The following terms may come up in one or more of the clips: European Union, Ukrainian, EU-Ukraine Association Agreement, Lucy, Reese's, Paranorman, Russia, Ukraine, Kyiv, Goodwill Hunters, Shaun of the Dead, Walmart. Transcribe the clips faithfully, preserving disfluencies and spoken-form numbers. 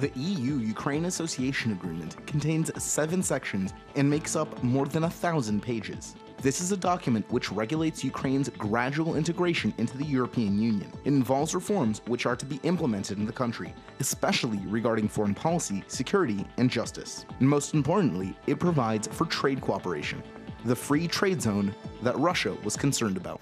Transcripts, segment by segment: The E U-Ukraine Association Agreement contains seven sections and makes up more than a thousand pages. This is a document which regulates Ukraine's gradual integration into the European Union. It involves reforms which are to be implemented in the country, especially regarding foreign policy, security, and justice. And most importantly, it provides for trade cooperation, the free trade zone that Russia was concerned about.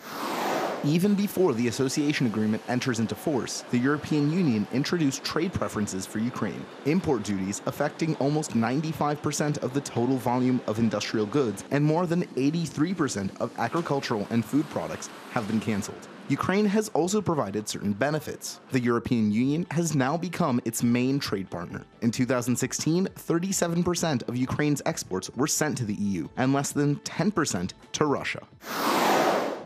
Even before the association agreement enters into force, the European Union introduced trade preferences for Ukraine, import duties affecting almost ninety-five percent of the total volume of industrial goods, and more than eighty-three percent of agricultural and food products have been cancelled. Ukraine has also provided certain benefits. The European Union has now become its main trade partner. In two thousand sixteen, thirty-seven percent of Ukraine's exports were sent to the E U, and less than ten percent to Russia.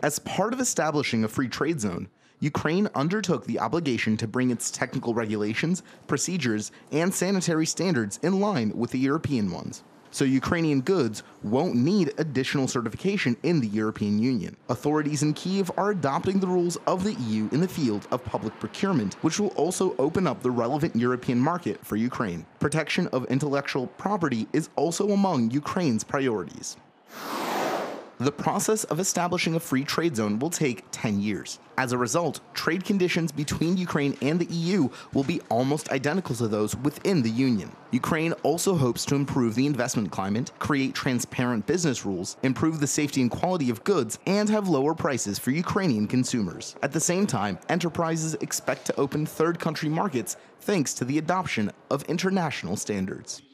As part of establishing a free trade zone, Ukraine undertook the obligation to bring its technical regulations, procedures, and sanitary standards in line with the European ones. So Ukrainian goods won't need additional certification in the European Union. Authorities in Kyiv are adopting the rules of the E U in the field of public procurement, which will also open up the relevant European market for Ukraine. Protection of intellectual property is also among Ukraine's priorities. The process of establishing a free trade zone will take ten years. As a result, trade conditions between Ukraine and the E U will be almost identical to those within the Union. Ukraine also hopes to improve the investment climate, create transparent business rules, improve the safety and quality of goods, and have lower prices for Ukrainian consumers. At the same time, enterprises expect to open third country markets thanks to the adoption of international standards.